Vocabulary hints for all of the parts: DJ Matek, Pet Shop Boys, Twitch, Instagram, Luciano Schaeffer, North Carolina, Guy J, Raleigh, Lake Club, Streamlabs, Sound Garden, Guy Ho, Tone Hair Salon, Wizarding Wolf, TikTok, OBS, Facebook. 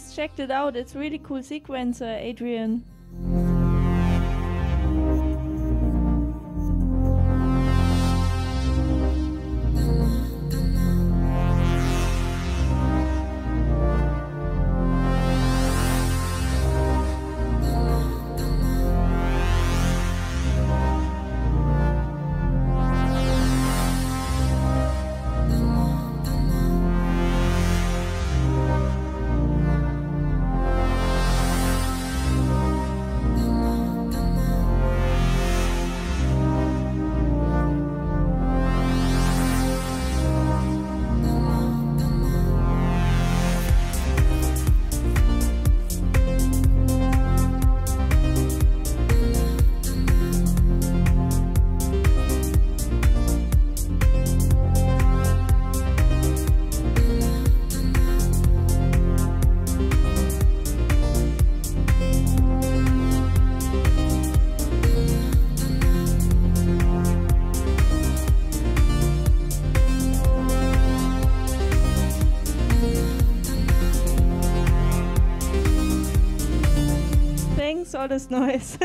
just checked it out. It's really cool sequence, Adrian. All this noise.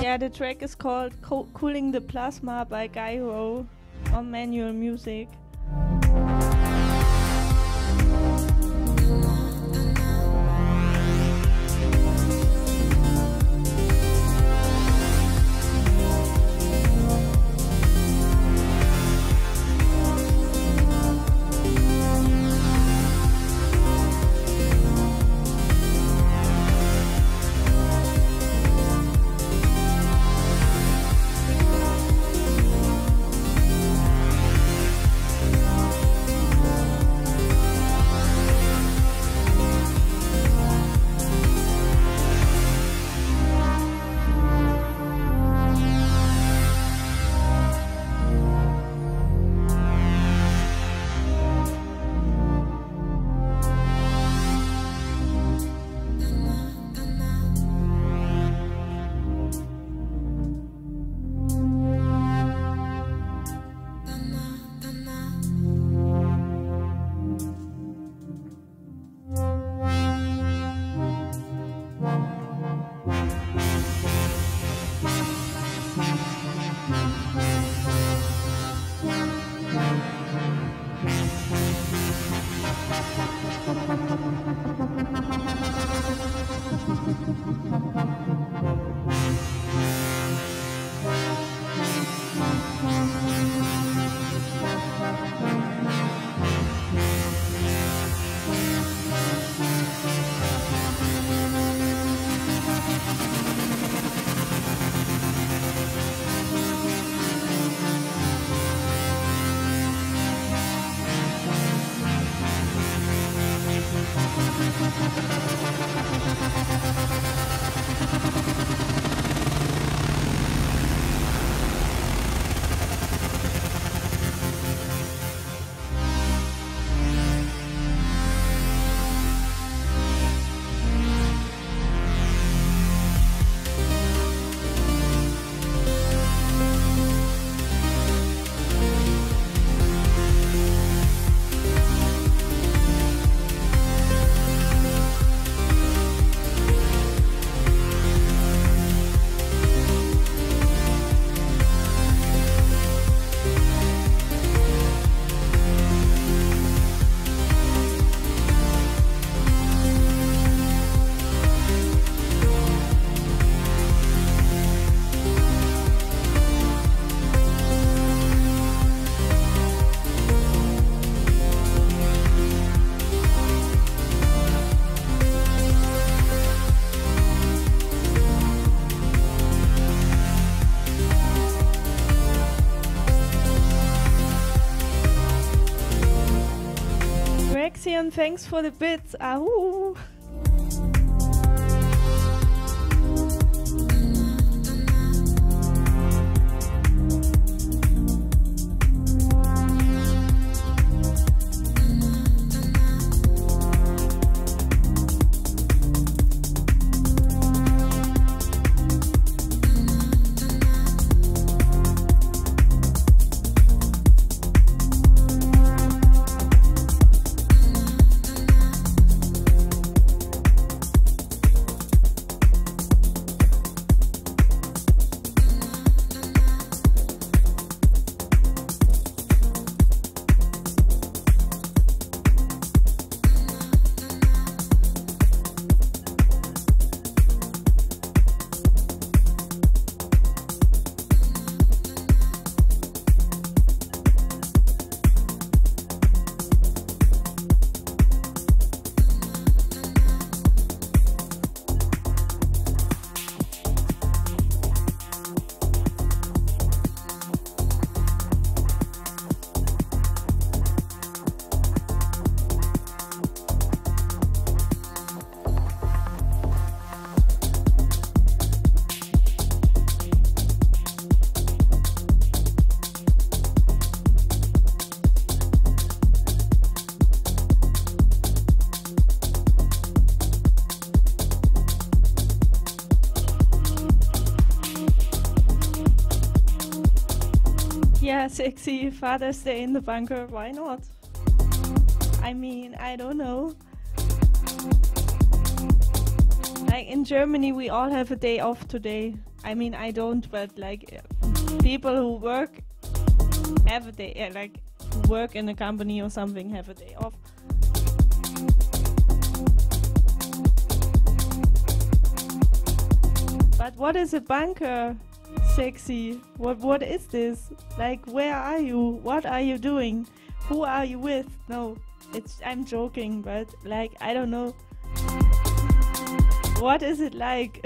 Yeah, the track is called Cooling the Plasma by Guy Ho on Manual Music. And thanks for the bits. Ahoo. Yeah, sexy Father's Day in the bunker, why not? I mean, I don't know. Like in Germany, we all have a day off today. I mean, I don't, but like people who work have a day, like work in a company or something, have a day off. But what is a bunker, sexy? What is this? Like, where are you? What are you doing? Who are you with? No, it's, I'm joking, but like, I don't know. What is it like?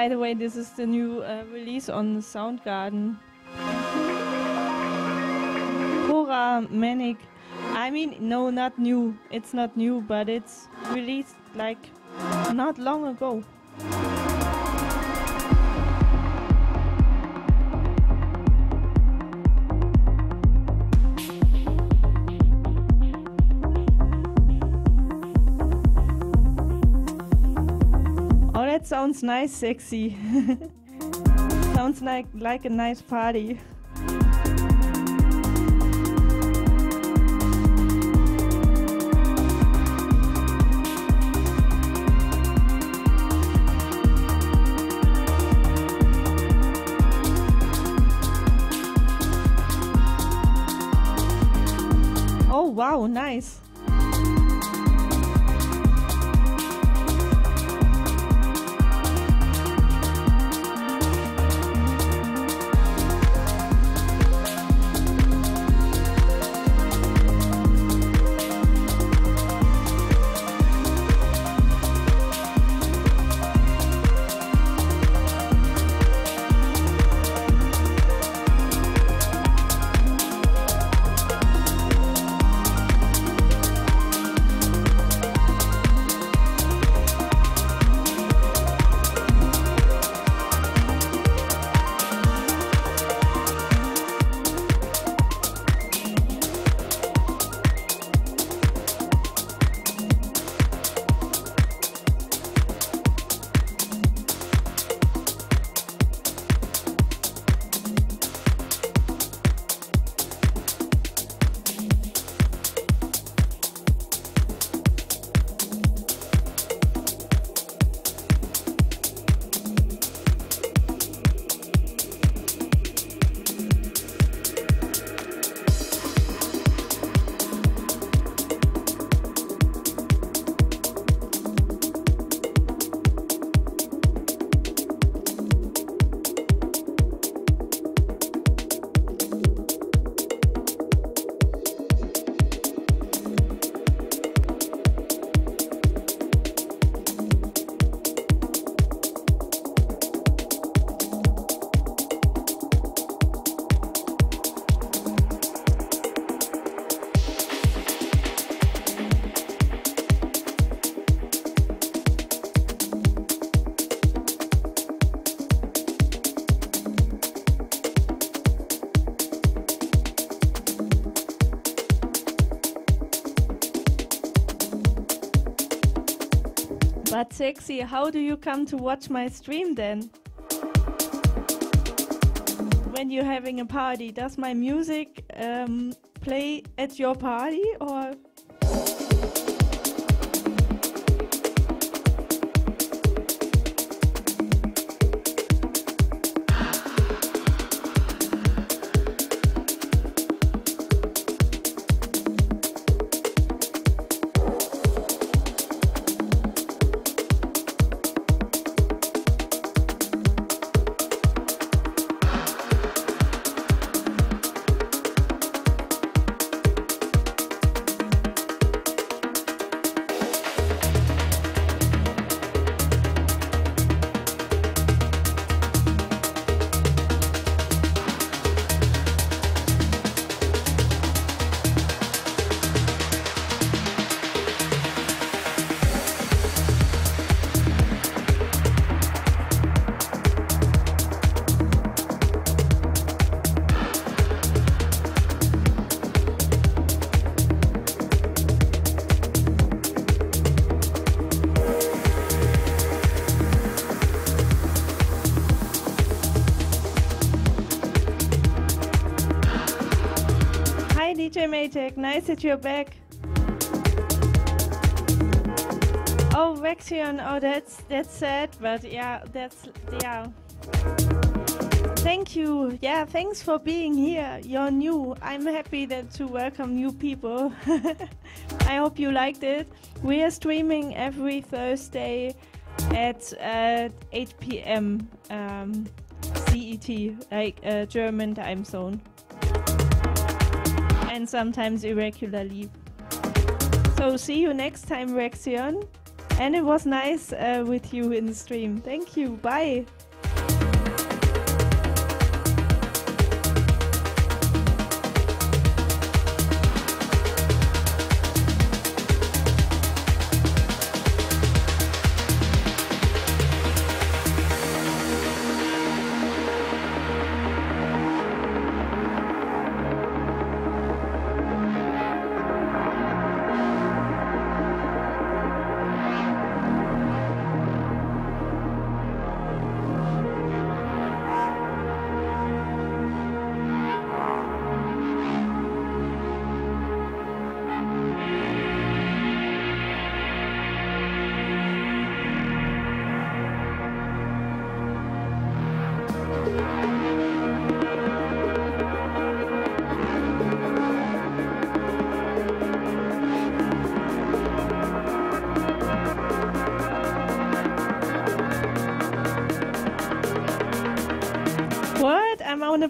By the way, this is the new release on the Sound Garden. Hora Manic. I mean, no, not new. It's not new, but it's released like not long ago. Sounds nice, sexy. Sounds like a nice party. Oh wow, nice. But Sexy, how do you come to watch my stream then? When you're having a party, does my music play at your party or? Matek, nice that you're back. Oh, Vexion, oh that's sad, but yeah, that's yeah. Thank you, yeah, thanks for being here. You're new. I'm happy that to welcome new people. I hope you liked it. We are streaming every Thursday at 8 p.m. CET, like German time zone. And sometimes irregularly. So see you next time, Rexion. And it was nice with you in the stream. Thank you. Bye.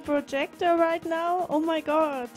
Projector right now? Oh my god.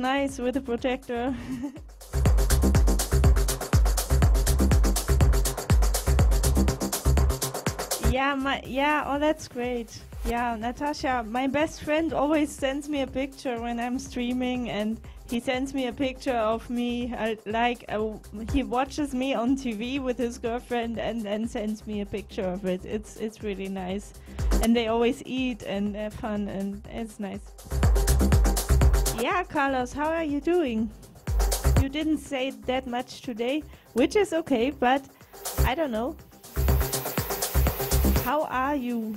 nice with the protector. Yeah, oh, that's great. Yeah, Natasha, my best friend always sends me a picture when I'm streaming, and he sends me a picture of me, he watches me on TV with his girlfriend and then sends me a picture of it. It's really nice. And they always eat and have fun, and it's nice. Yeah, Carlos, how are you doing? You didn't say that much today, which is okay, but I don't know. How are you?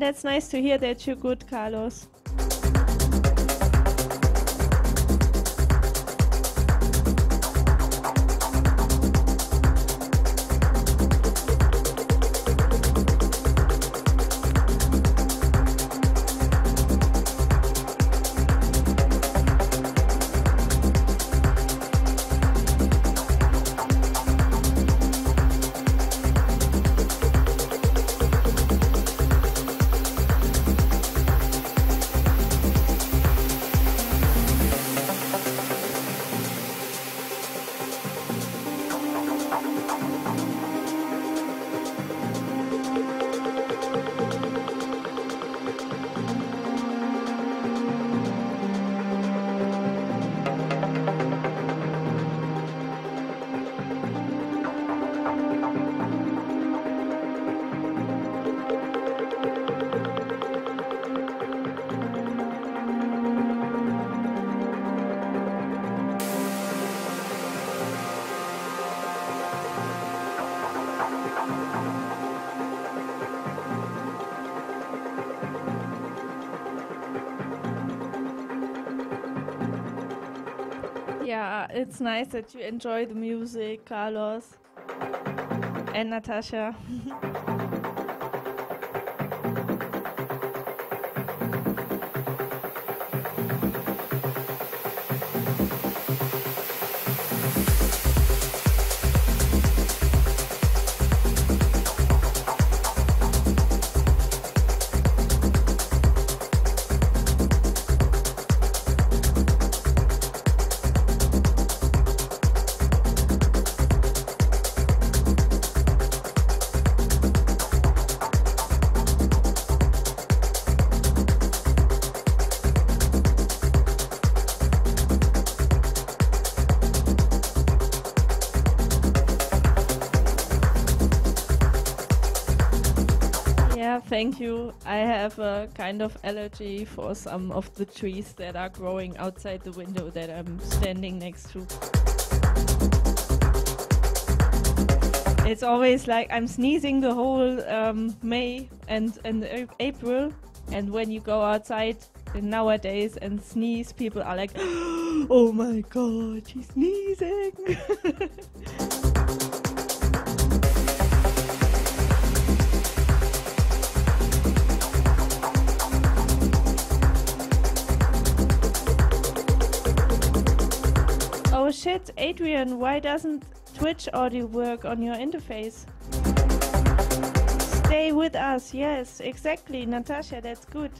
That's nice to hear that you're good, Carlos. It's nice that you enjoy the music, Carlos and Natasha. Thank you. I have a kind of allergy for some of the trees that are growing outside the window that I'm standing next to. It's always like I'm sneezing the whole May and April, and when you go outside nowadays and sneeze, people are like, oh my god, she's sneezing. Oh shit, Adrian, why doesn't Twitch audio work on your interface? Stay with us, yes, exactly, Natasha, that's good.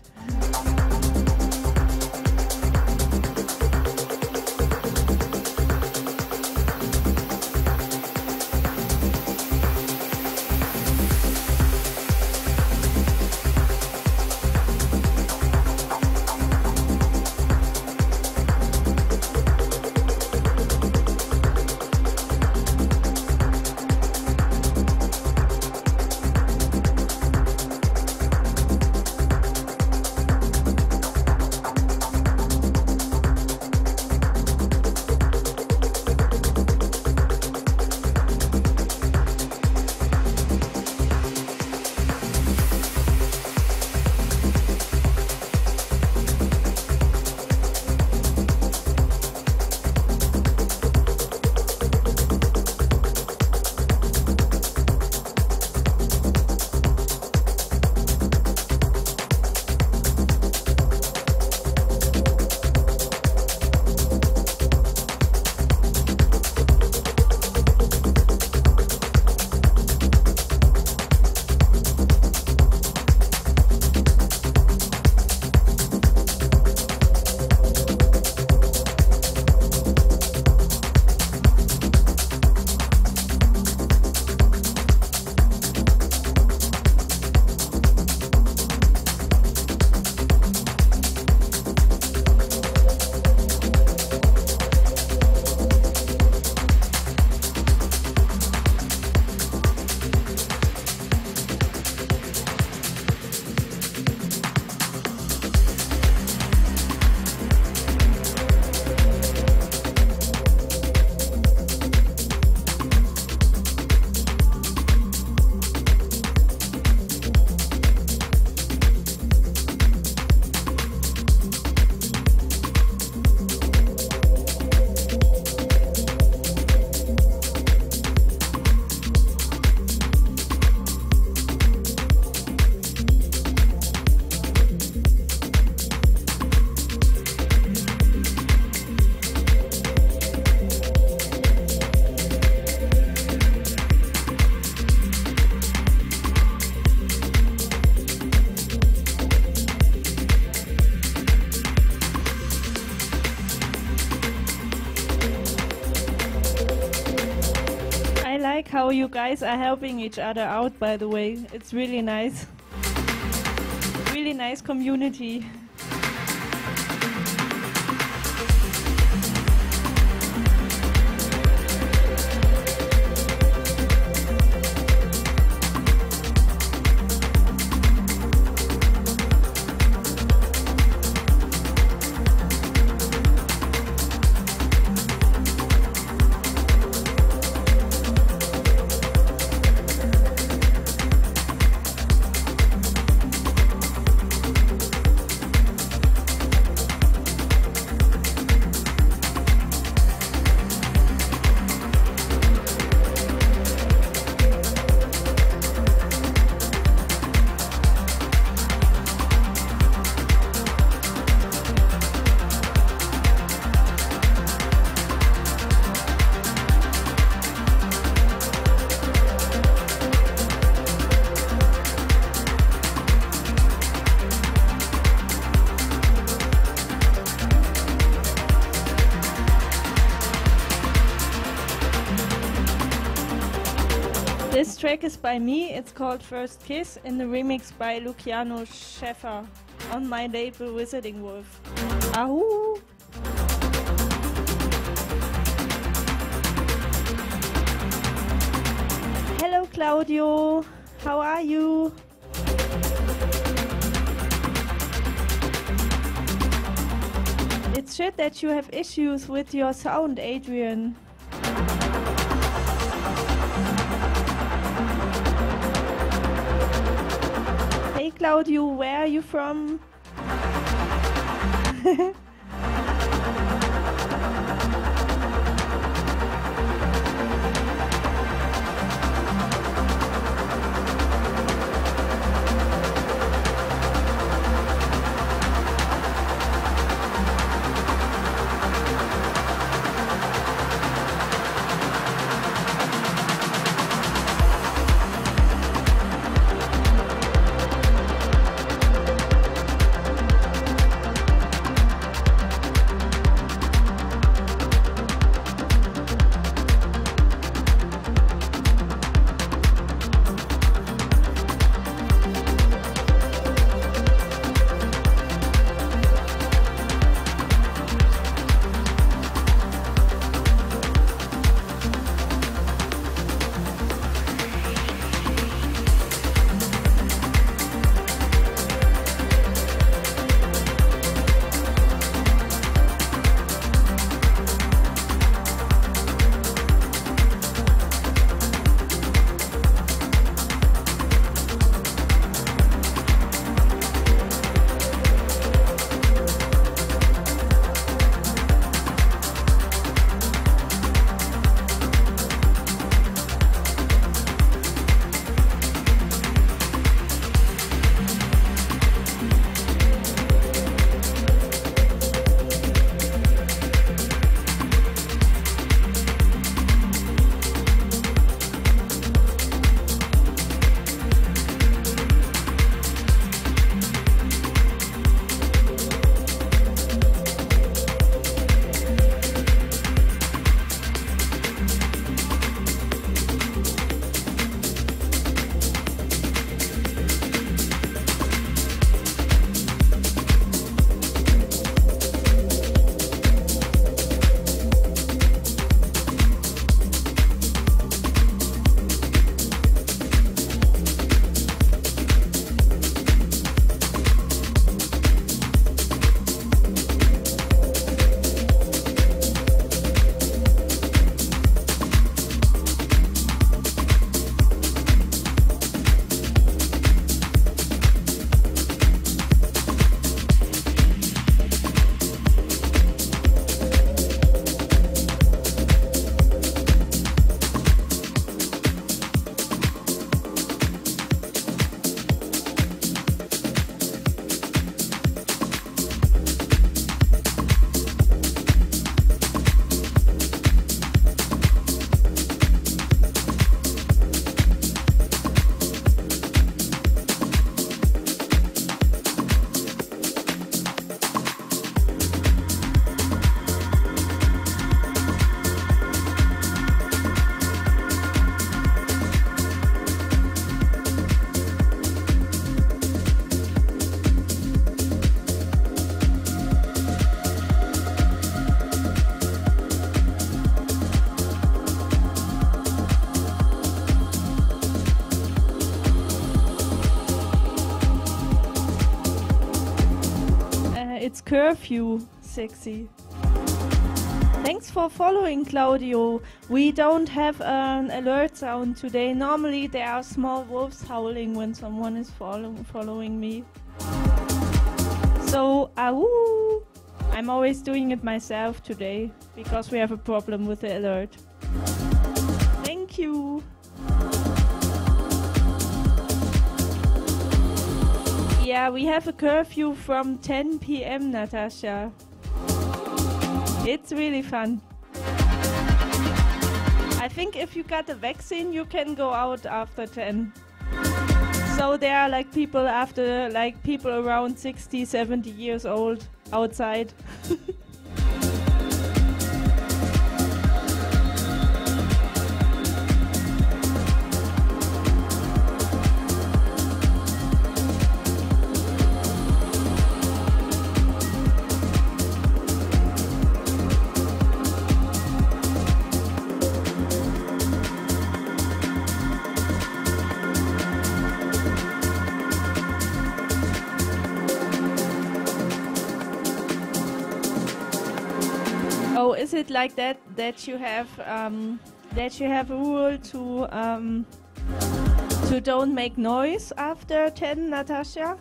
how you guys are helping each other out, by the way. It's really nice. Really nice community. This track is by me, it's called First Kiss, in the remix by Luciano Schaeffer on my label Wizarding Wolf. Ahoo! Hello Claudio, how are you? It's shit that you have issues with your sound, Adrian. Claudio, where are you from? it's curfew, sexy. Thanks for following, Claudio. We don't have an alert sound today. Normally there are small wolves howling when someone is following me. So, ahoo! I'm always doing it myself today, because we have a problem with the alert. Thank you! Yeah, we have a curfew from 10 p.m., Natasha. It's really fun. I think if you got the vaccine, you can go out after 10. So there are like people after, like people around 60, 70 years old outside. It like that that you have a rule to don't make noise after 10, Natasha,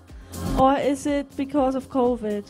or is it because of COVID?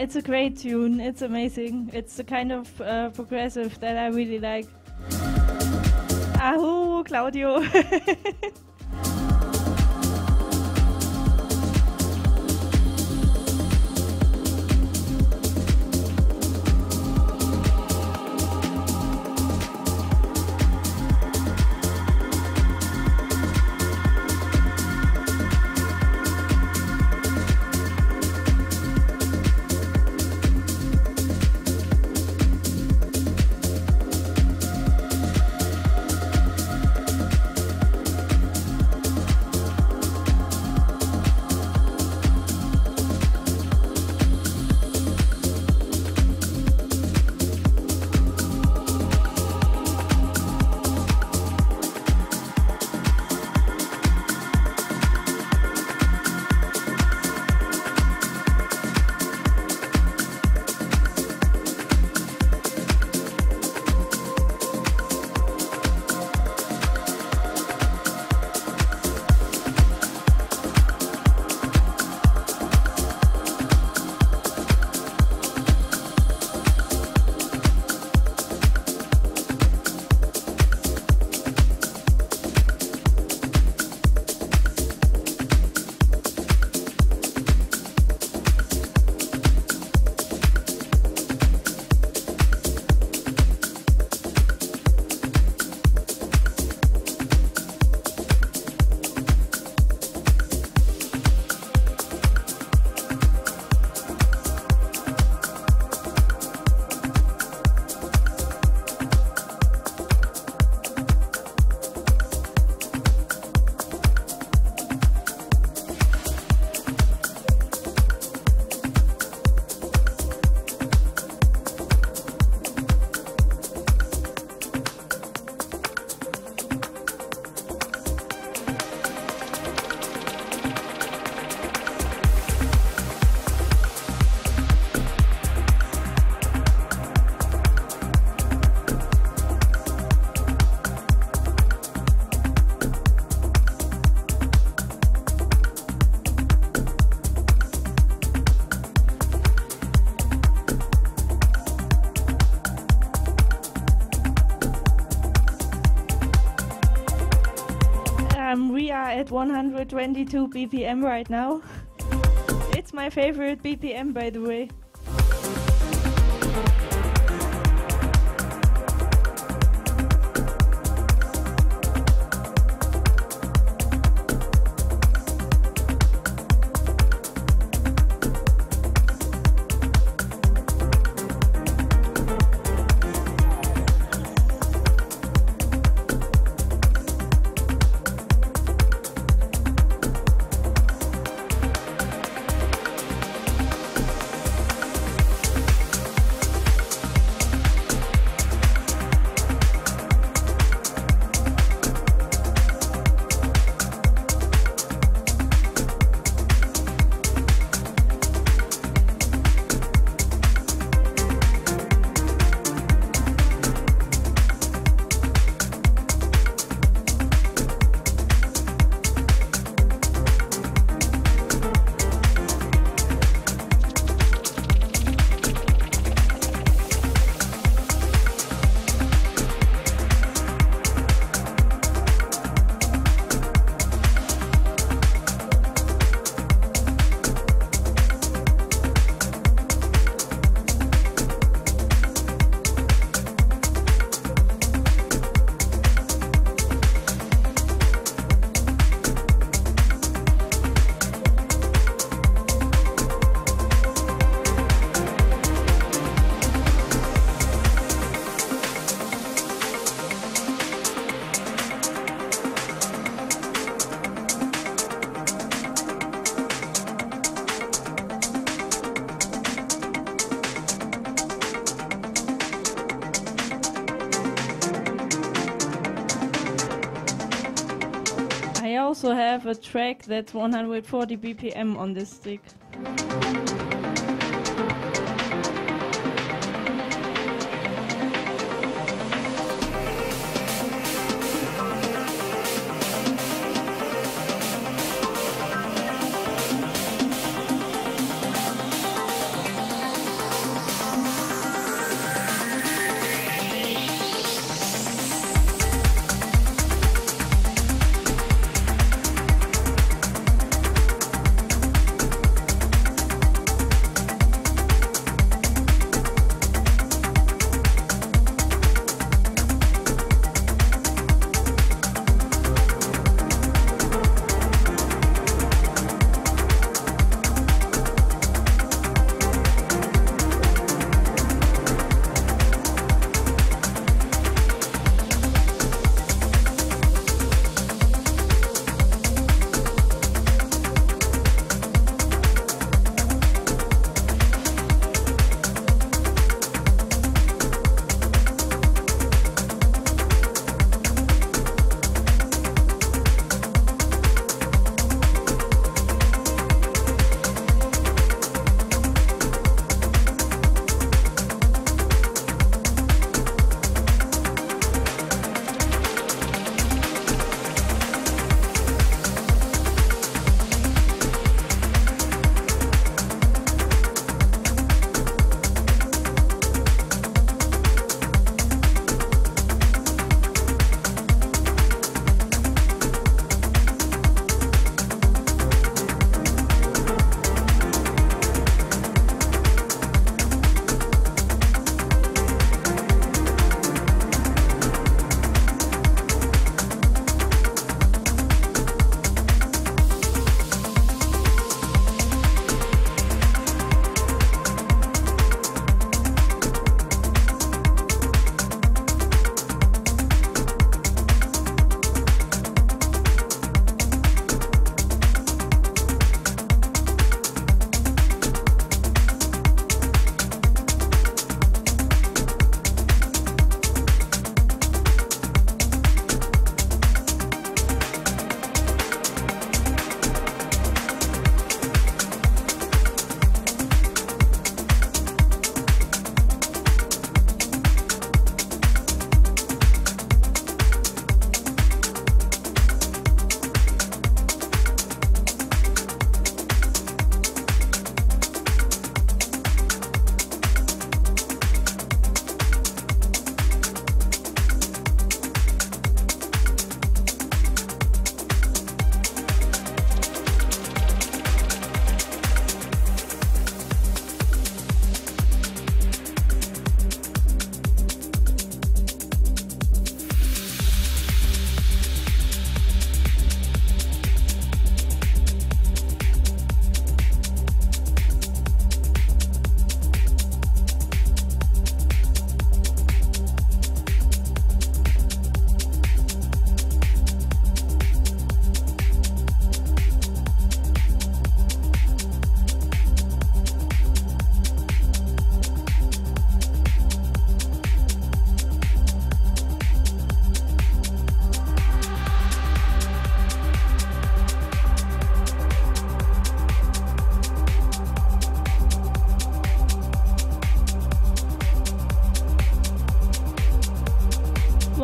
It's a great tune. It's amazing. It's the kind of progressive that I really like. Ahoo, Claudio. at 122 BPM right now. It's my favorite BPM, by the way. Also have a track that's 140 BPM on this stick.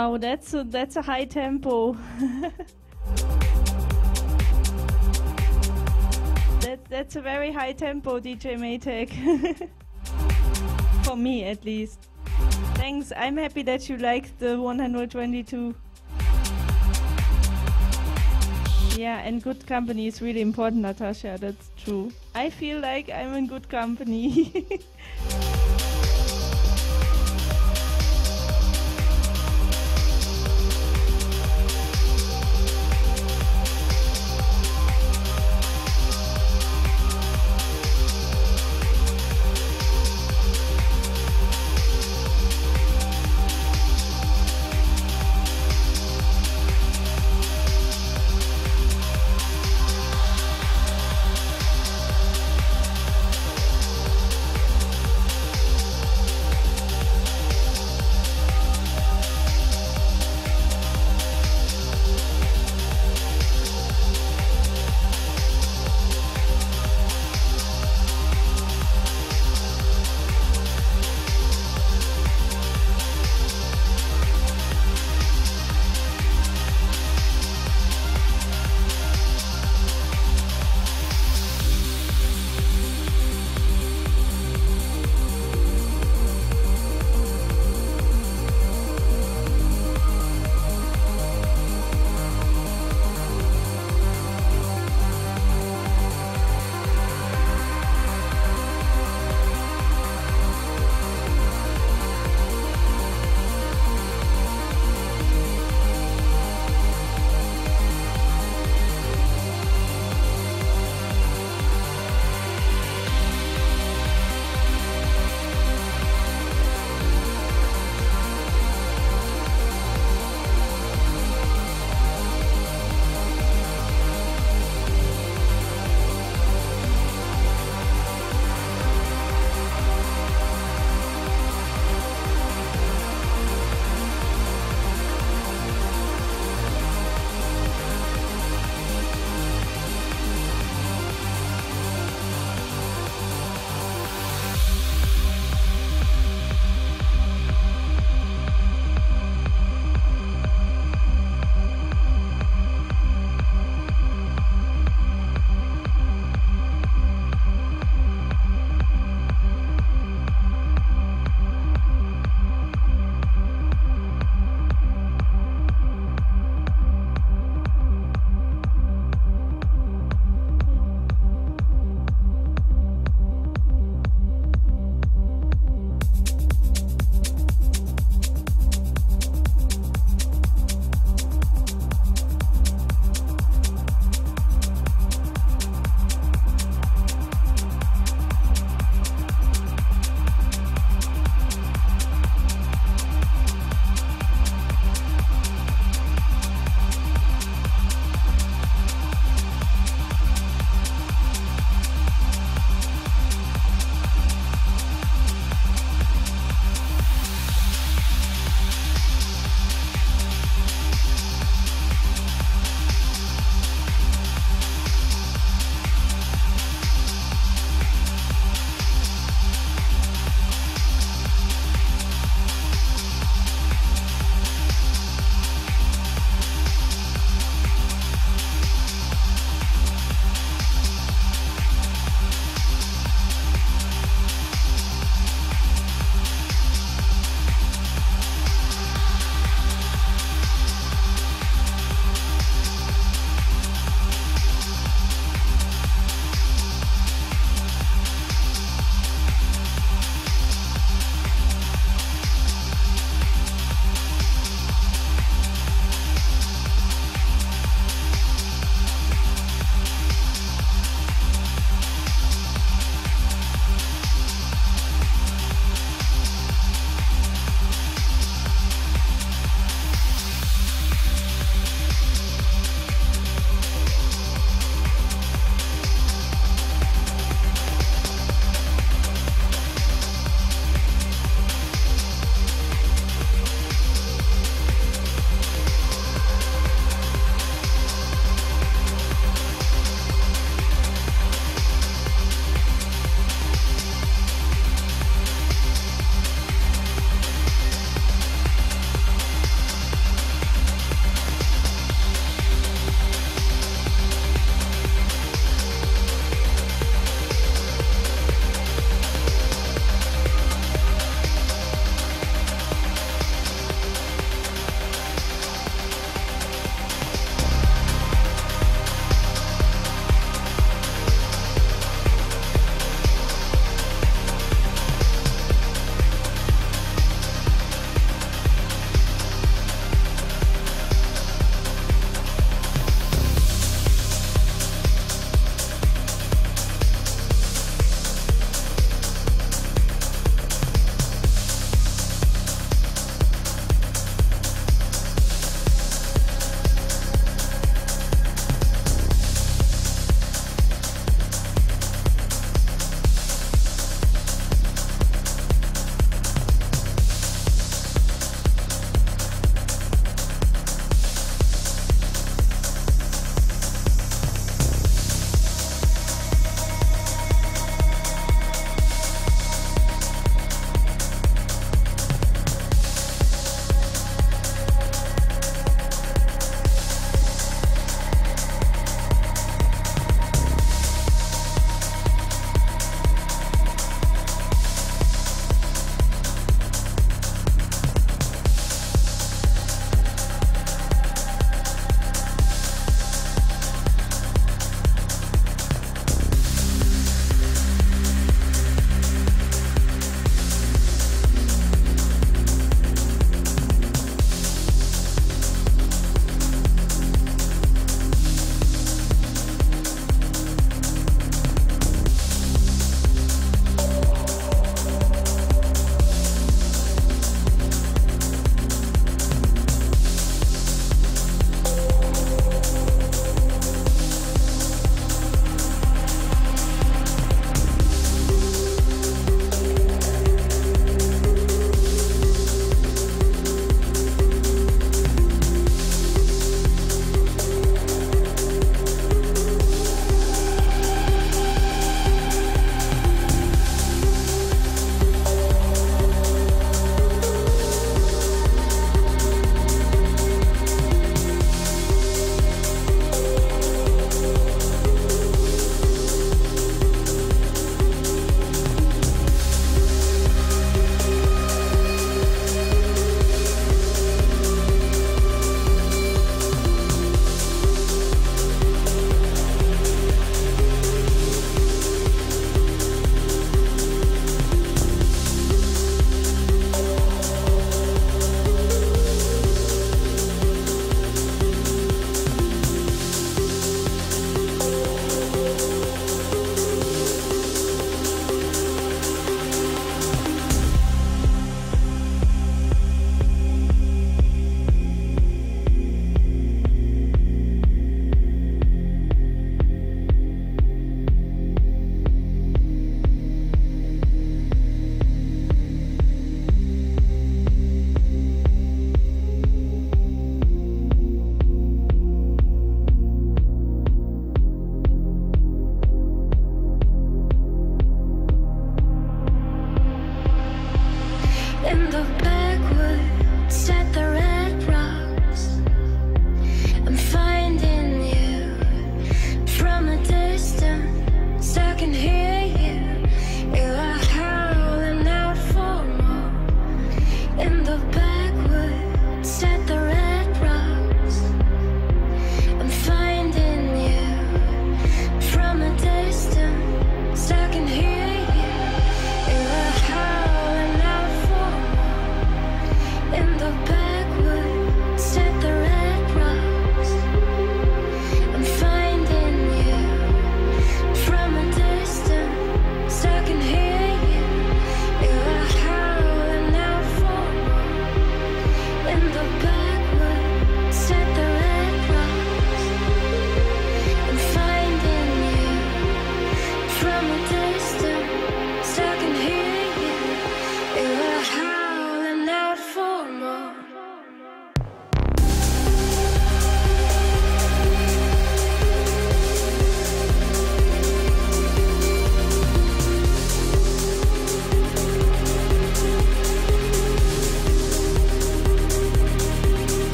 Wow, that's a high tempo. That's a very high tempo, DJ Matek. For me, at least. Thanks, I'm happy that you liked the 122. Yeah, and good company is really important, Natasha, that's true. I feel like I'm in good company.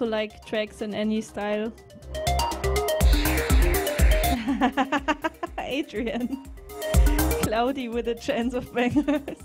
also like tracks in any style. Adrian. Cloudy with a chance of bangers.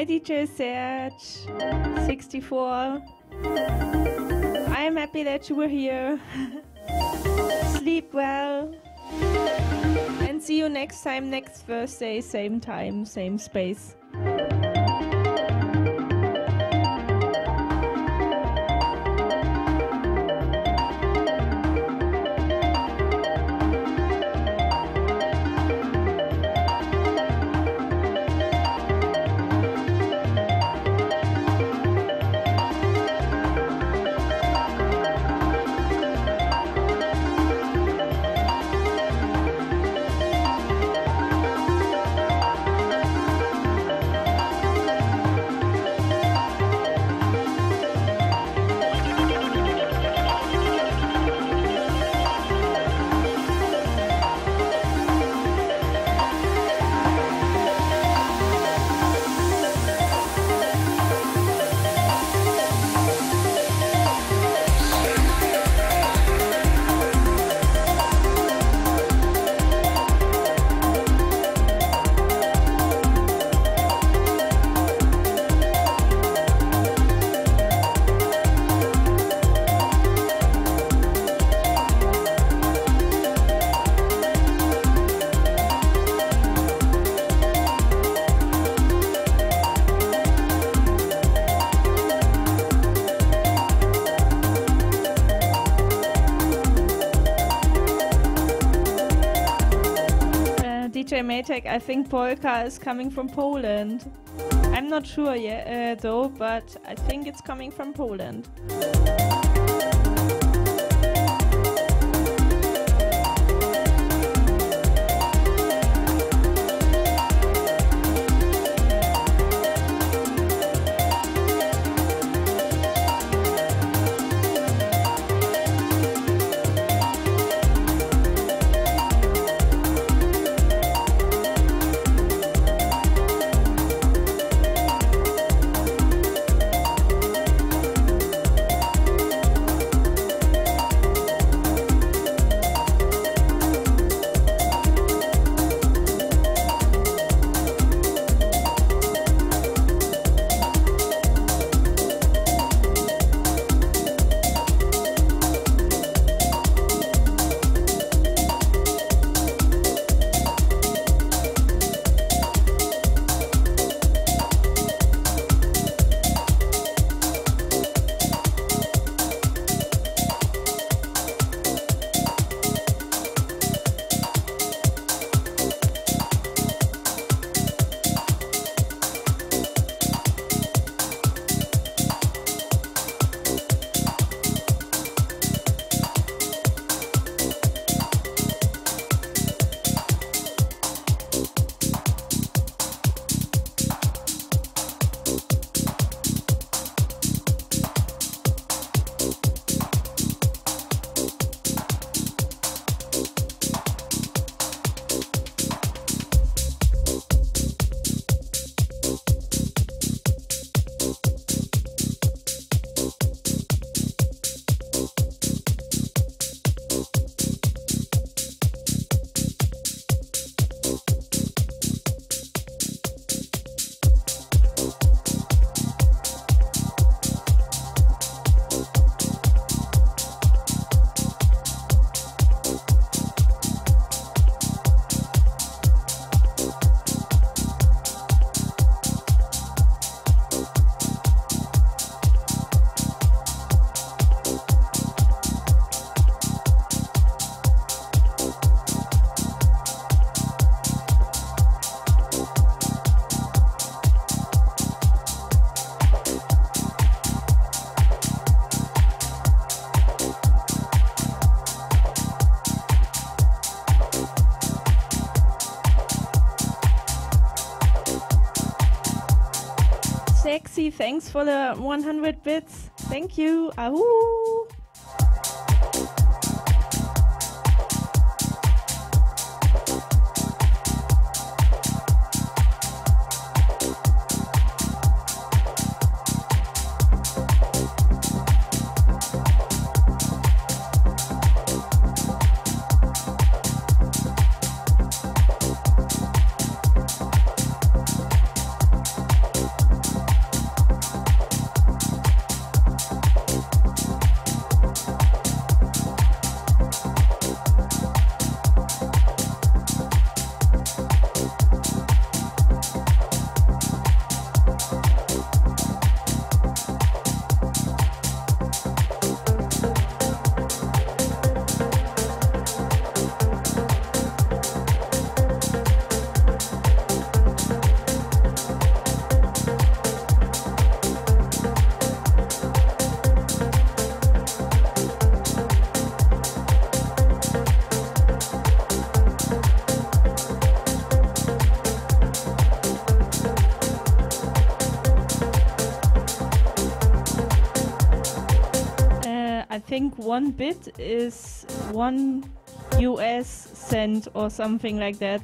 DJ Serge, 64. I am happy that you were here. Sleep well. And see you next time, next Thursday, same time, same space. Matek, I think polka is coming from Poland. I'm not sure yet, though, but I think it's coming from Poland. Roxy, thanks for the 100 bits. Thank you. Ahoo! I think one bit is $1 or something like that.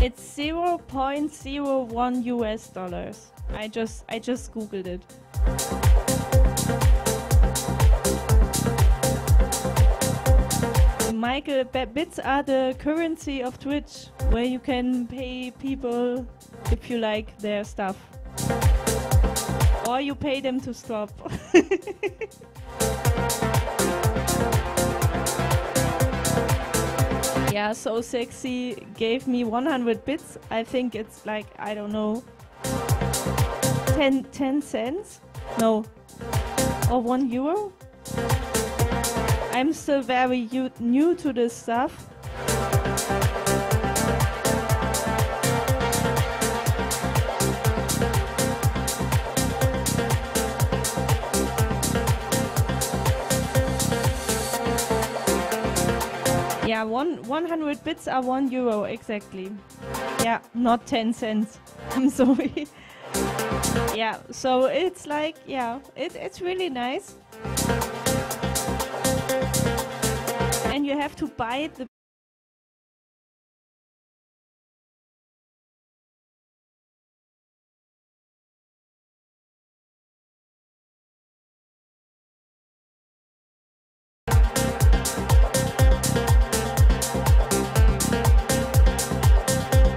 It's $0.01. I just googled it. Michael, bits are the currency of Twitch, where you can pay people if you like their stuff. Or you pay them to stop. Yeah, so sexy gave me 100 bits. I think it's like, I don't know, 10 cents? No. Or €1? I'm still very new to this stuff. Yeah, 100 bits are €1, exactly. Yeah, not 10 cents. I'm sorry. Yeah, so it's like, yeah, it's really nice. And you have to buy the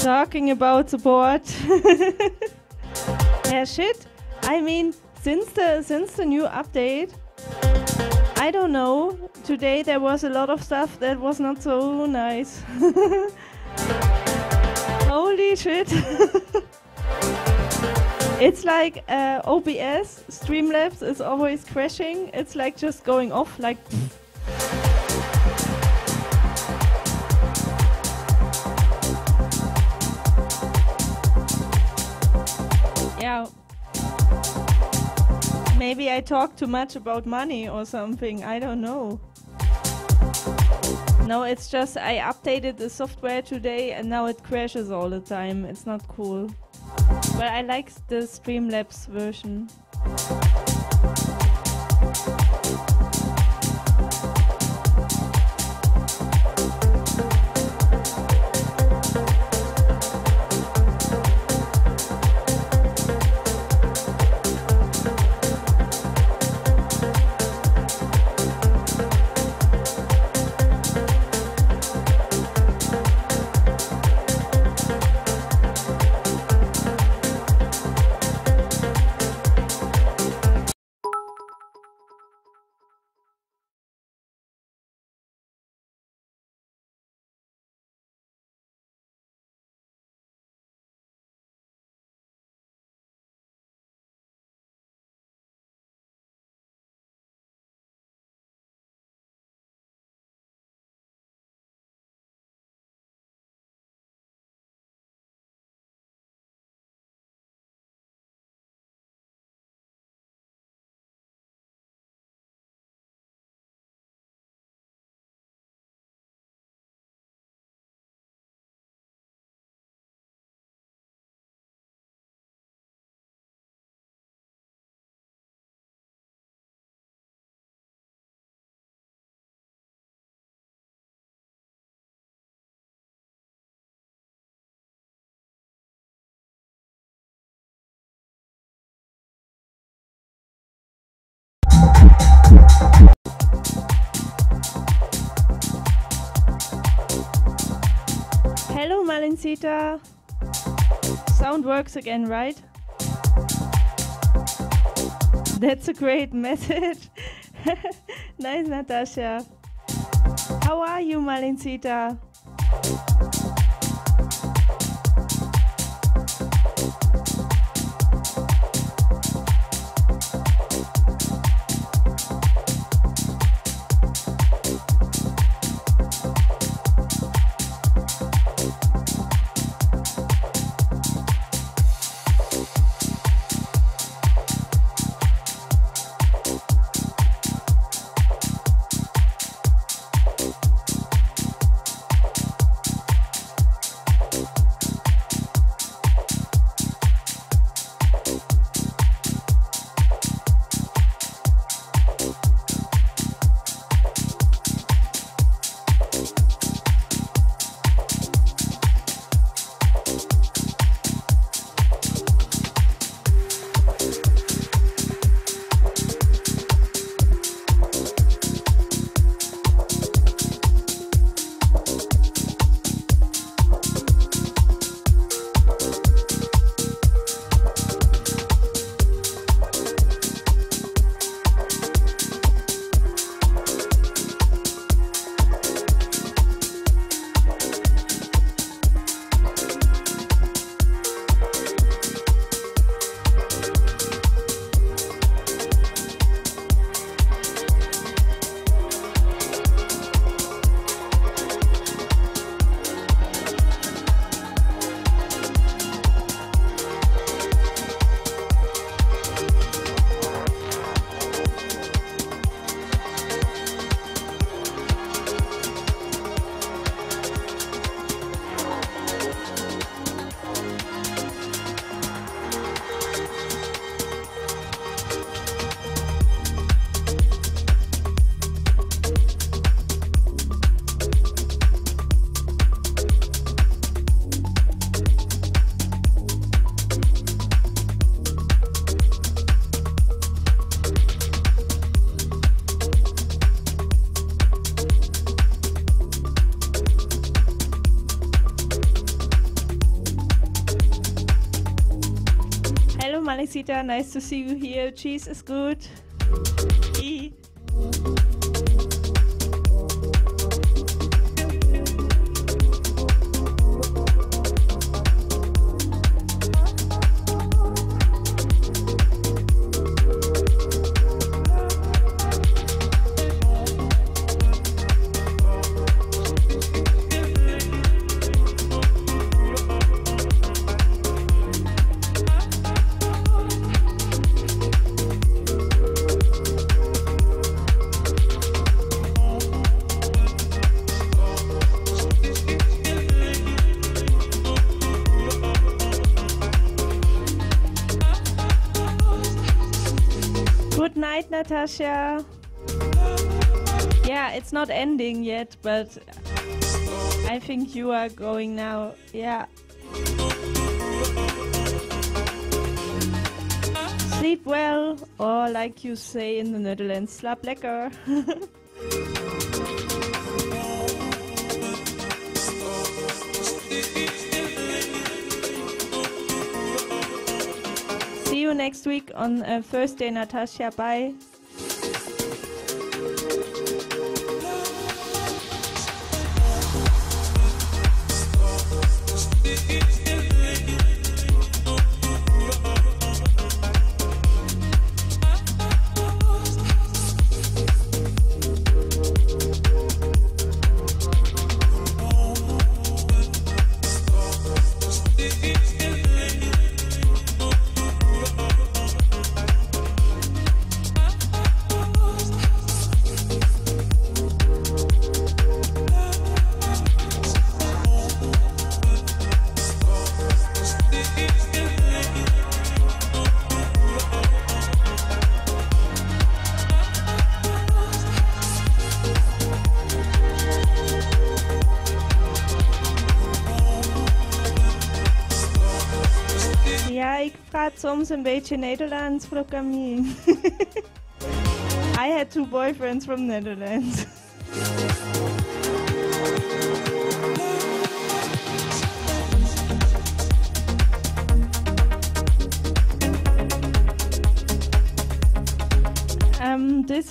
talking about support. Yeah, shit. I mean, since the new update, I don't know. Today there was a lot of stuff that was not so nice. Holy shit! It's like OBS, Streamlabs is always crashing. It's like just going off, like. Yeah, maybe I talk too much about money or something, I don't know. No, it's just I updated the software today and now it crashes all the time. It's not cool. Well, I like the Streamlabs version. Hello, Malencita. Sound works again, right? That's a great message. Nice, Natasha. How are you, Malencita? Sita, nice to see you here. Cheese is good. E. Natasha. Yeah, it's not ending yet, but I think you are going now. Yeah. Sleep well, or like you say in the Netherlands, slaap lekker. See you next week on Thursday, Natasha. Bye. Soms een beetje Nederlands programmeren. I had two boyfriends from Netherlands.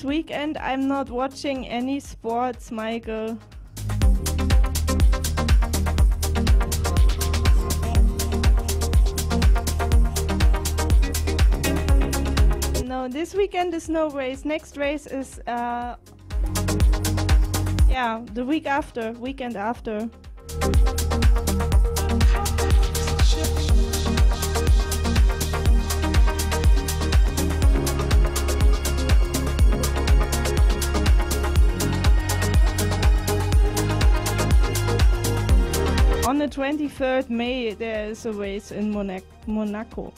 this weekend I'm not watching any sports, Michael. No, this weekend is no race. Next race is, yeah, the week after, weekend after. On the 23rd May, there is a race in Monaco.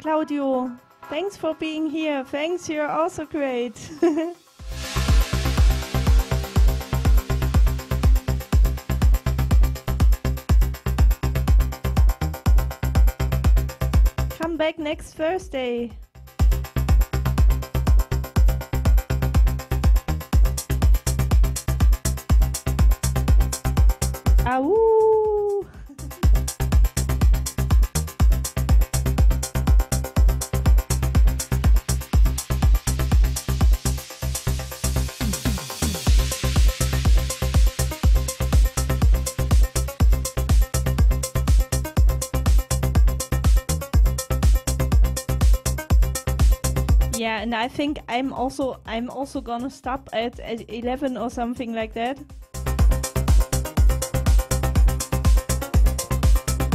Claudio, thanks for being here. Thanks, you're also great. Come back next Thursday. Au! and I think I'm also gonna stop at 11 or something like that.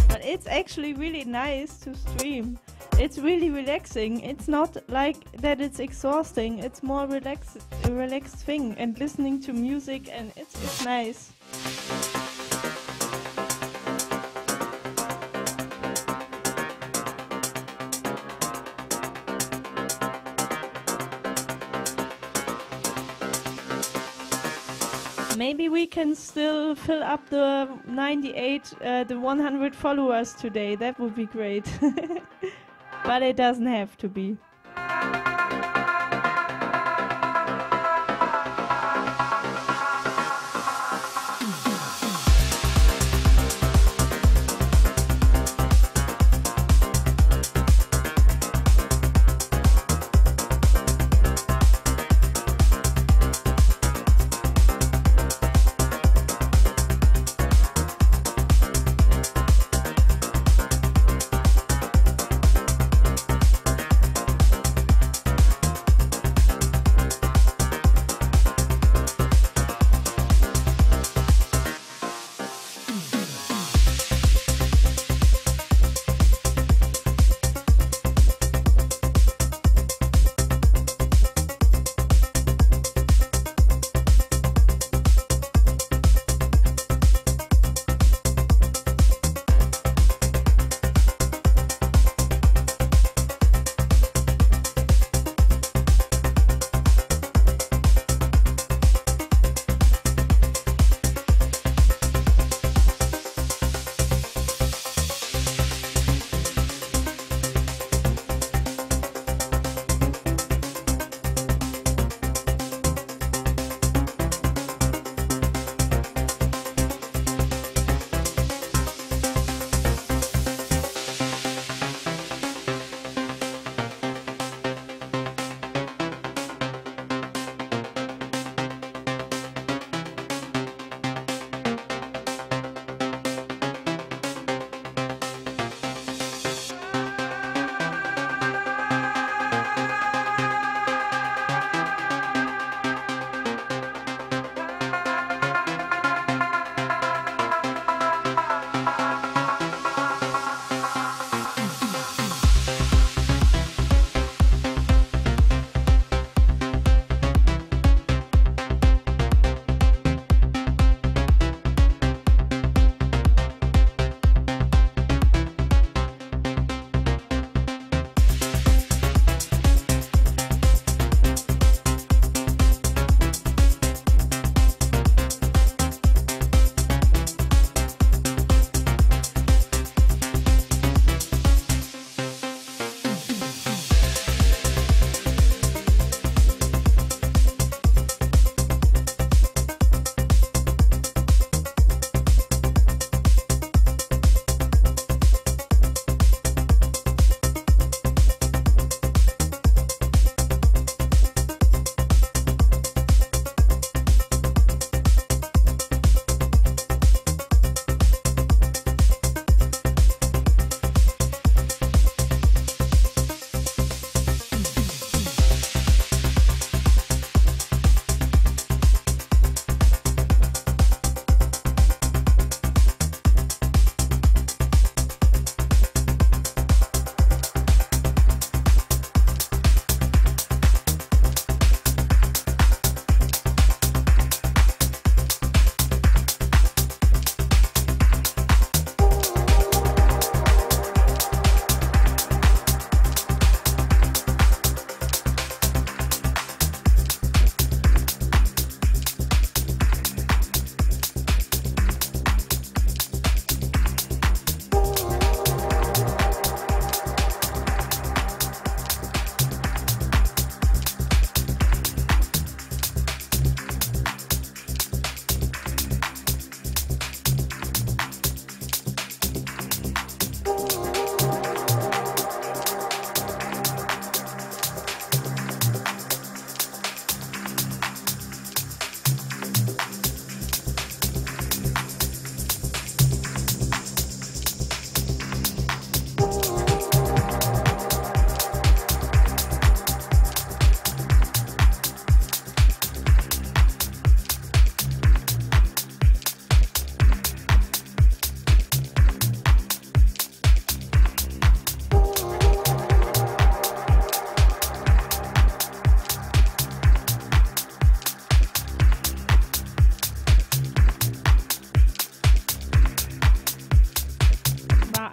But it's actually really nice to stream. It's really relaxing. It's not like that it's exhausting. It's more a relaxed thing, and listening to music, and it's nice. Maybe we can still fill up the 100 followers today. That would be great. But it doesn't have to be.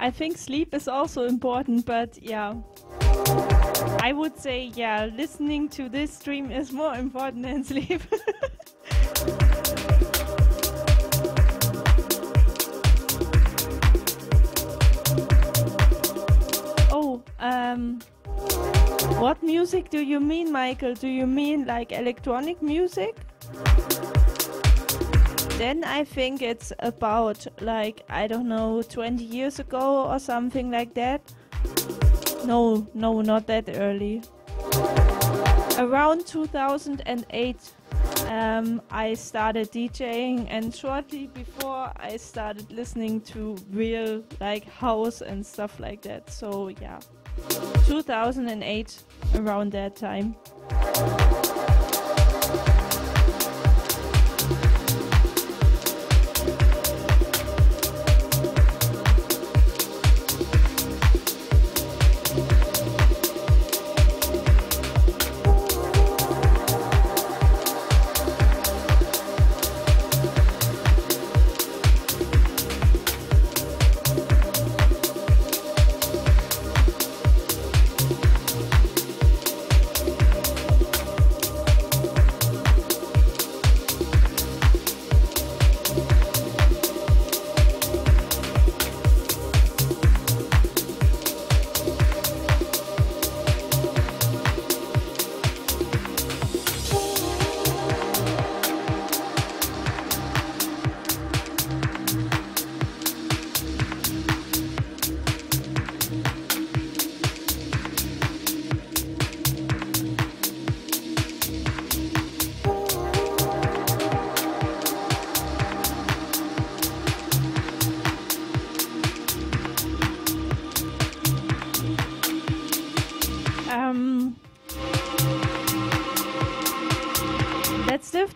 I think sleep is also important, but yeah, I would say, yeah, listening to this stream is more important than sleep. Oh, what music do you mean, Michael? Do you mean like electronic music? Then I think it's about, like, I don't know, 20 years ago or something like that. No, no, not that early. Around 2008 I started DJing, and shortly before I started listening to real, like, house and stuff like that. So yeah, 2008, around that time.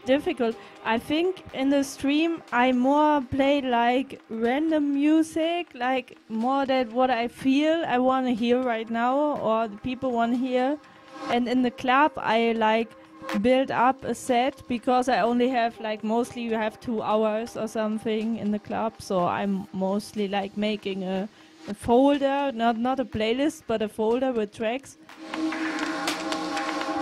Difficult. I think in the stream I more play like random music, like more that what I feel I want to hear right now or the people want to hear. And in the club I like build up a set because I only have like mostly you have 2 hours or something in the club, so I'm mostly like making a folder, not a playlist, but a folder with tracks.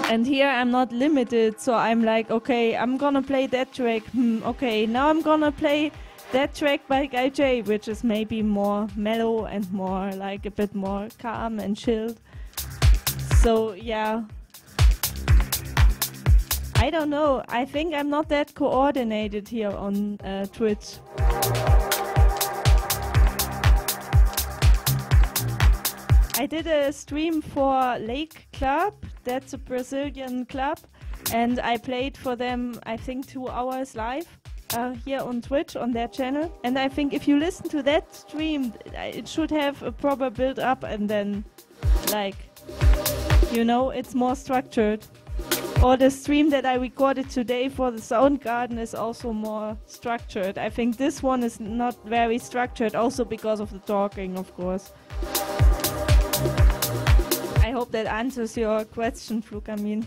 And here I'm not limited, so I'm like, okay, I'm gonna play that track, okay, now I'm gonna play that track by Guy J, which is maybe more mellow and more like a bit more calm and chilled. So yeah, I don't know, I think I'm not that coordinated here on Twitch. I did a stream for Lake Club, that's a Brazilian club, and I played for them, I think, 2 hours live here on Twitch, on their channel. And I think if you listen to that stream, it should have a proper build up, and then, like, you know, it's more structured. Or the stream that I recorded today for the Sound Garden is also more structured. I think this one is not very structured, also because of the talking, of course. I hope that answers your question, Flukamin.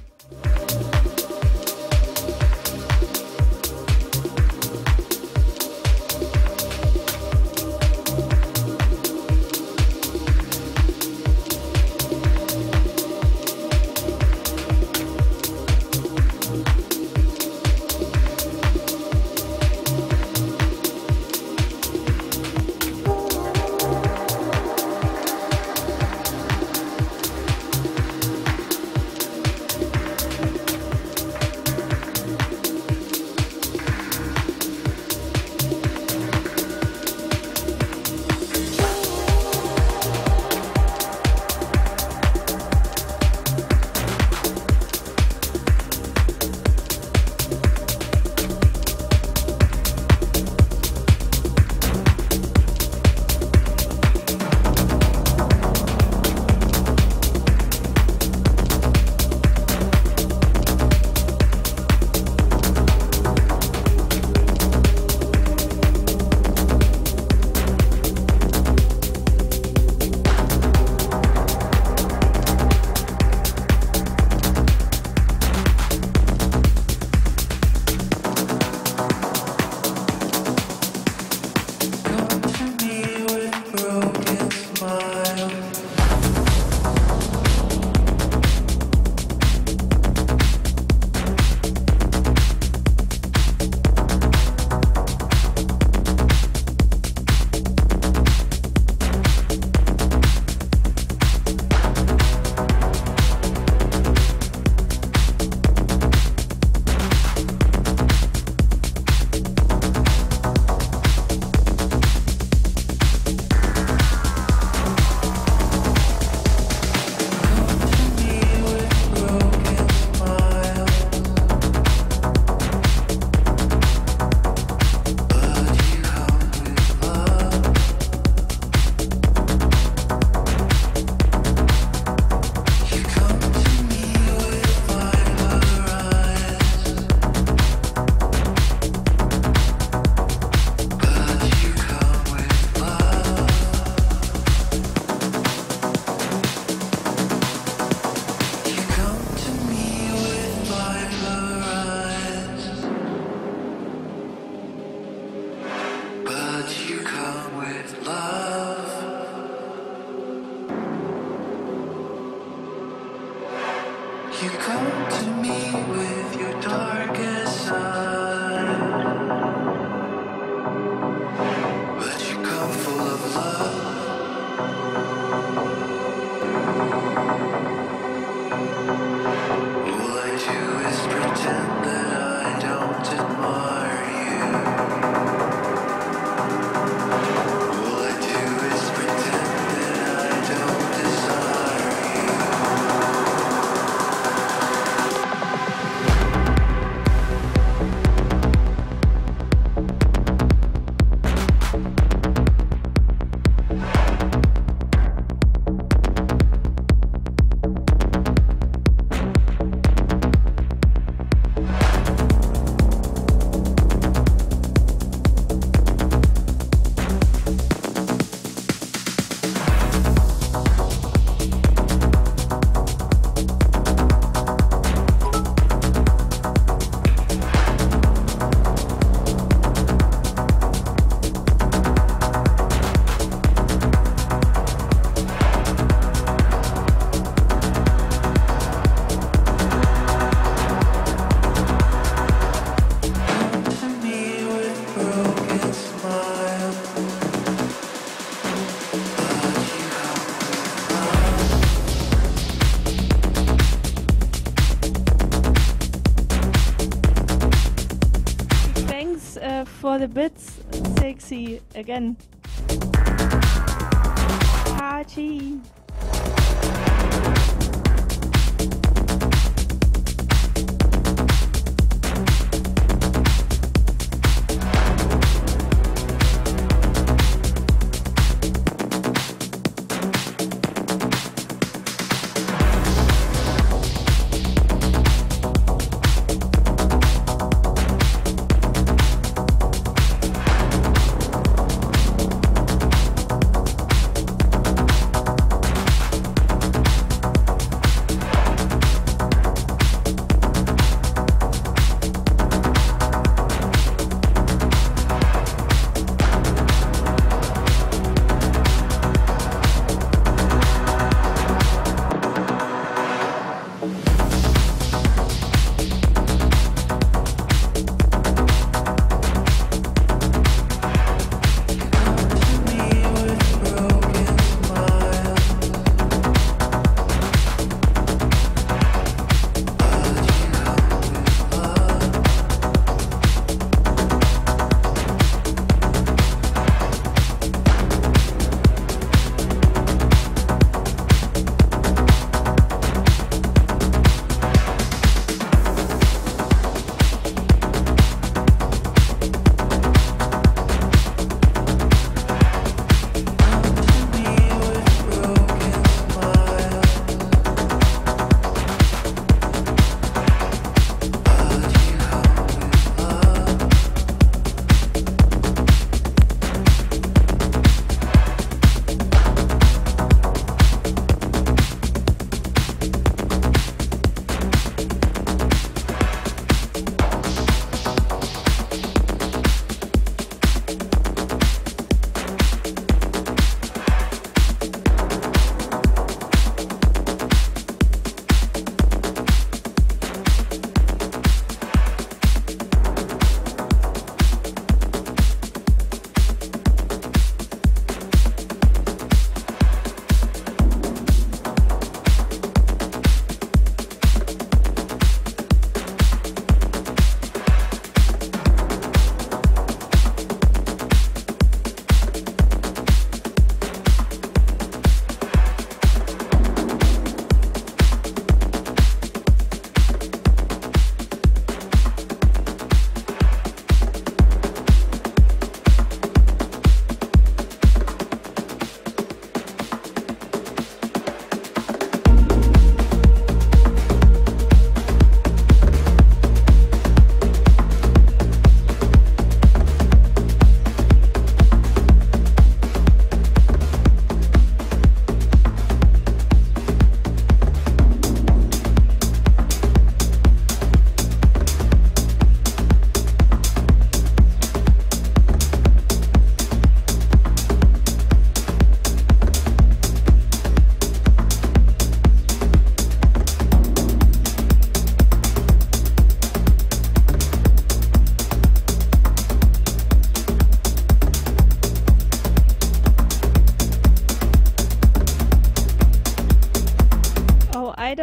for the bits. Sexy again. Hachi.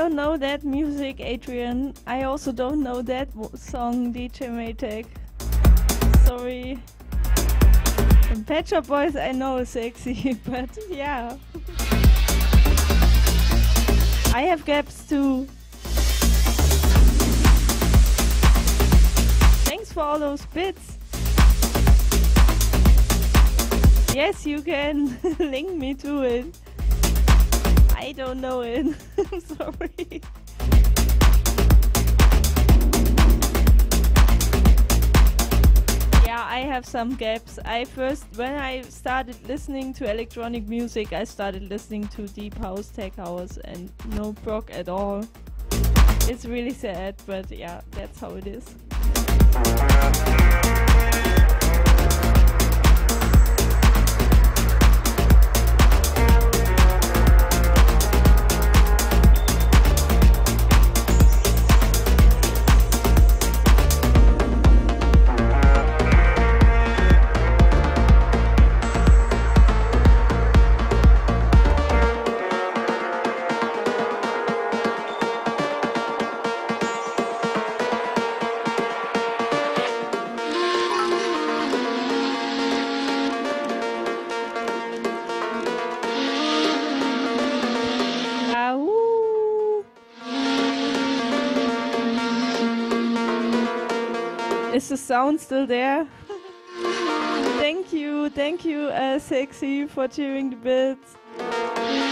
Know that music, Adrian. I also don't know that song, DJ Matek. Sorry. And Pet Shop Boys, I know, sexy, but yeah. I have gaps too. Thanks for all those bits. Yes, you can link me to it. I don't know it. I'm sorry. Yeah, I have some gaps. When I started listening to electronic music, I started listening to deep house, tech house, and no prog at all. It's really sad, but yeah, that's how it is. Is the sound still there? Thank you, Sexy, for cheering the bits.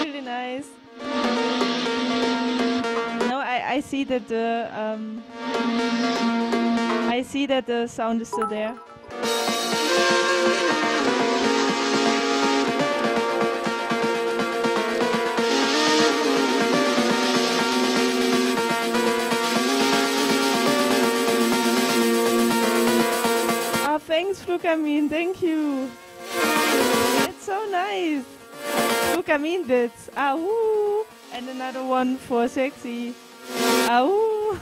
Really nice. No, I see that the sound is still there. Thanks, Flukamin, thank you. It's so nice. Flukamin bits. Ahoo. And another one for Sexy. Ahoo.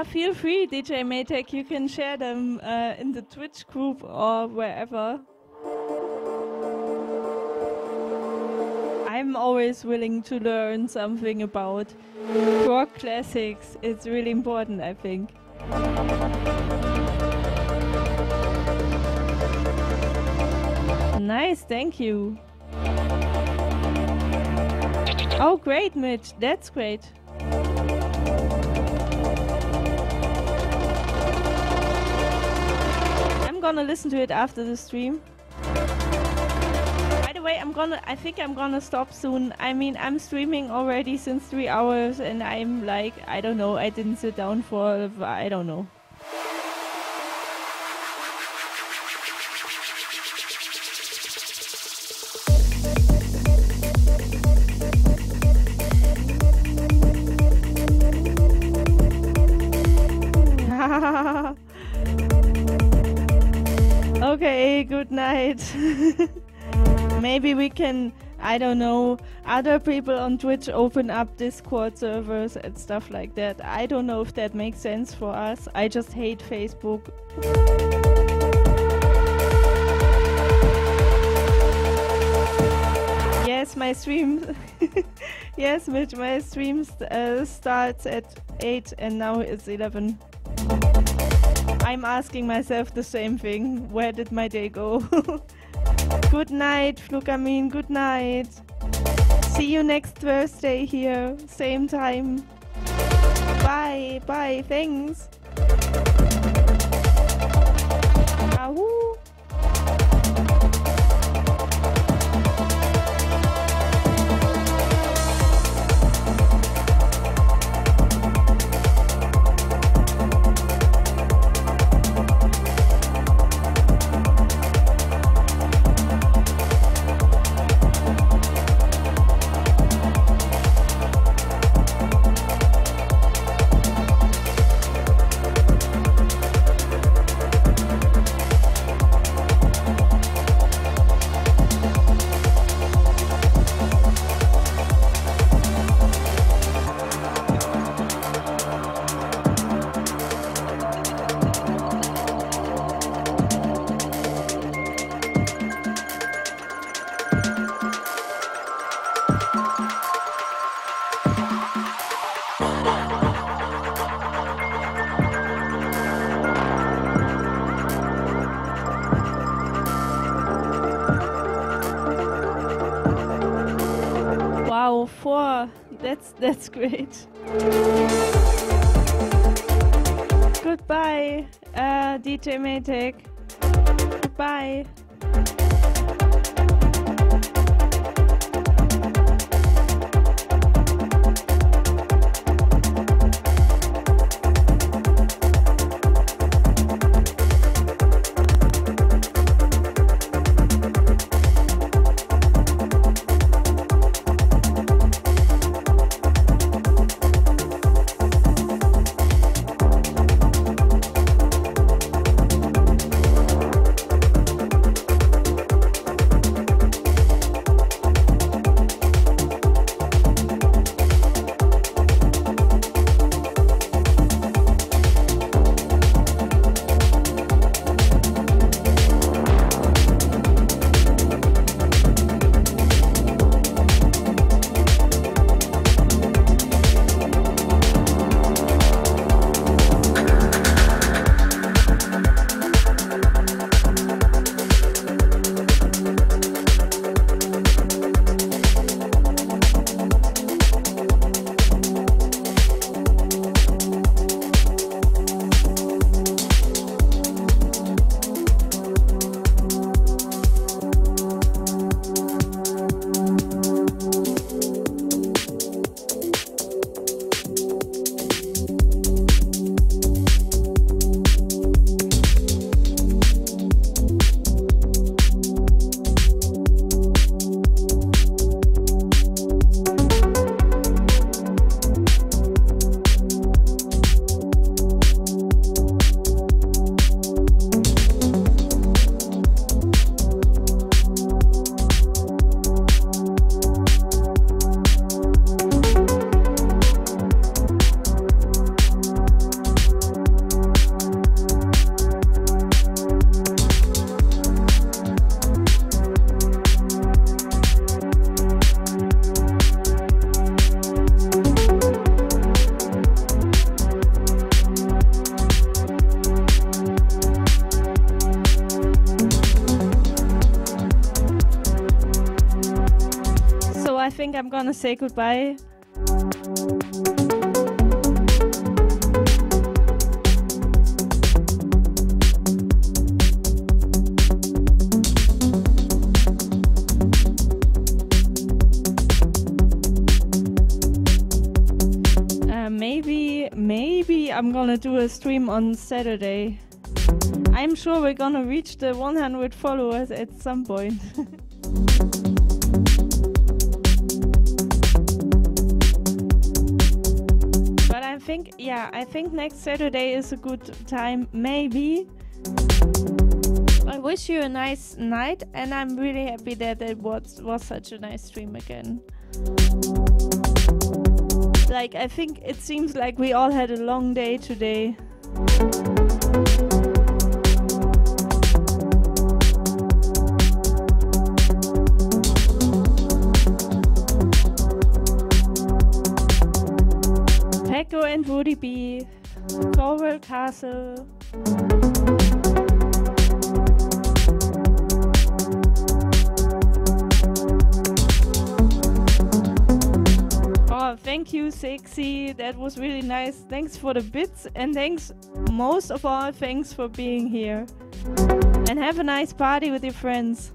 Yeah, feel free, DJ Matek. You can share them in the Twitch group or wherever. I'm always willing to learn something about rock classics. It's really important, I think. Nice, thank you. Oh, great, Mitch. That's great. I'm gonna listen to it after the stream. By the way, I think I'm gonna stop soon. I mean, I'm streaming already since 3 hours, and I'm like, I don't know. I didn't sit down for, I don't know. Okay, good night. Maybe we can, I don't know, other people on Twitch open up Discord servers and stuff like that. I don't know if that makes sense for us. I just hate Facebook. Yes, my stream. Yes, Mitch, my stream starts at 8 and now it's 11. I'm asking myself the same thing. Where did my day go? Good night, Flukamin. Good night. See you next Thursday here, same time. Bye, bye. Thanks. Ahoo. That's great. Goodbye, DJ Matek. Goodbye. I'm gonna say goodbye. Maybe I'm gonna do a stream on Saturday. I'm sure we're gonna reach the 100 followers at some point. But I think, yeah, I think next Saturday is a good time, maybe. I wish you a nice night, and I'm really happy that it was such a nice stream again. Like, I think it seems like we all had a long day today. Pecco and Woody B, Coral Castle. Oh, thank you, Sexy. That was really nice. Thanks for the bits, and thanks, most of all, thanks for being here. And have a nice party with your friends.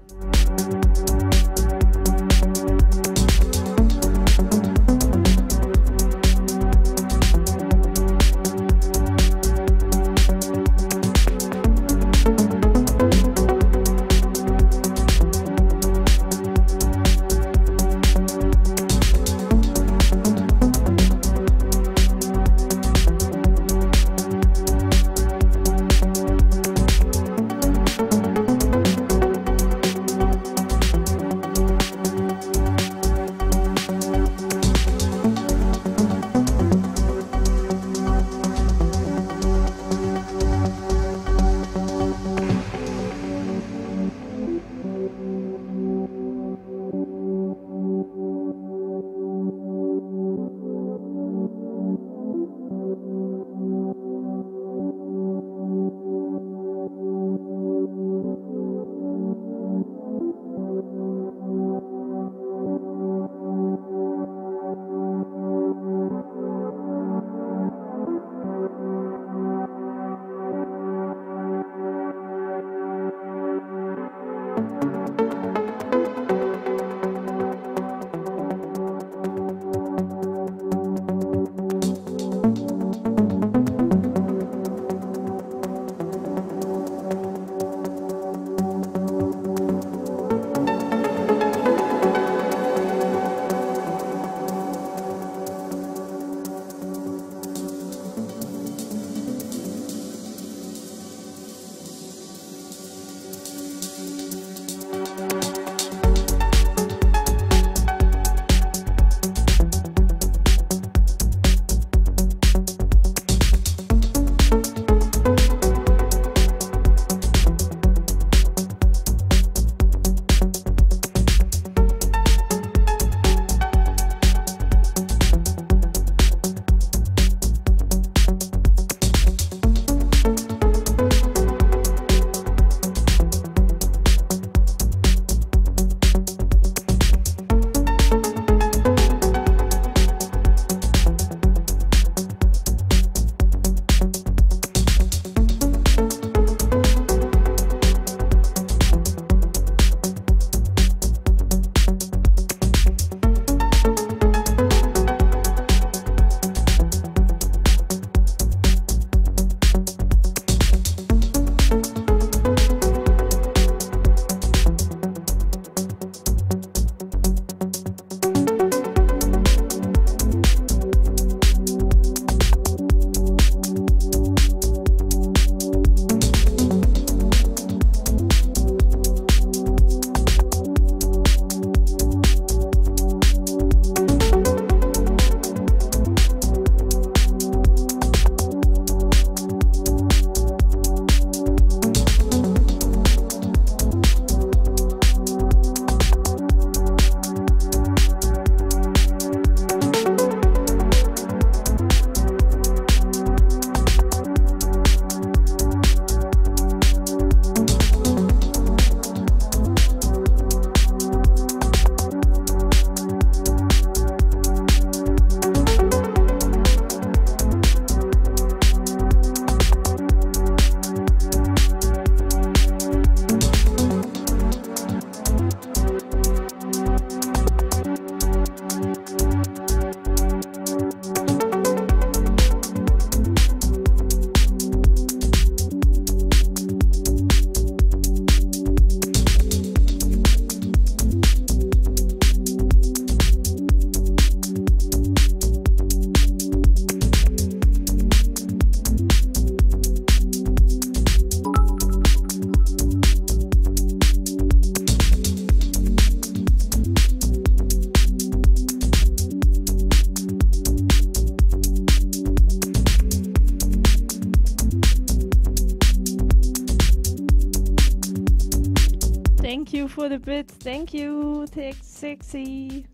for the bits. Thank you, Tech Sexy.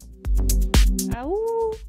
Ow.